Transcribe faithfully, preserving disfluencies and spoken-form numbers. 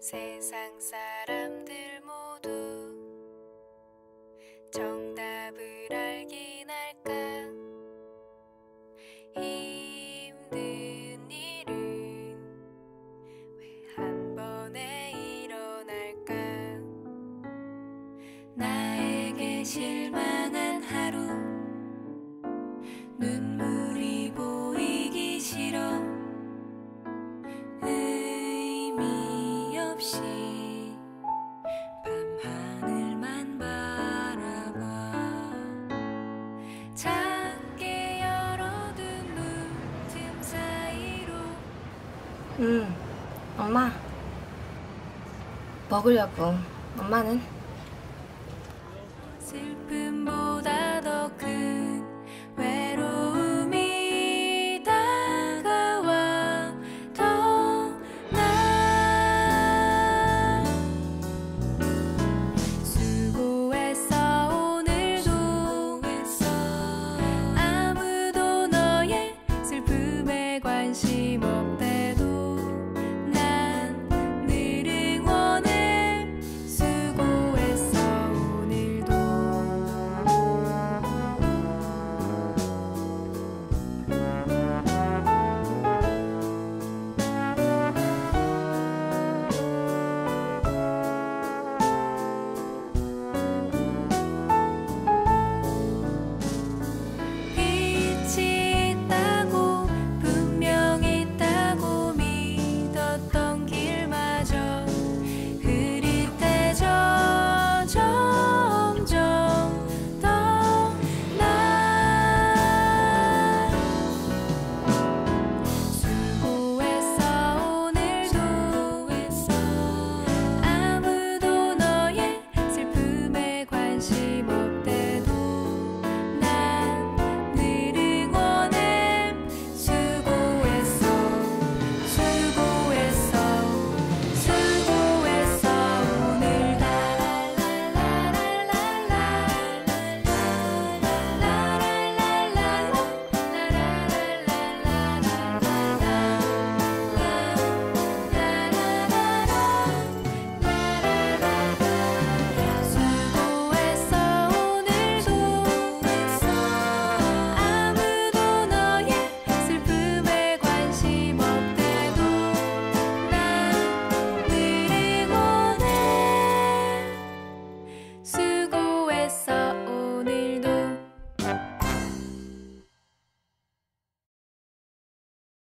세상 사람들 모두 정답을 알긴 할까? 힘든 일은 왜 한 번에 일어날까? 나에게 실만한 하루, 눈물이 보이기 싫어. 의미 없이 응, 엄마 먹으려고. 엄마는?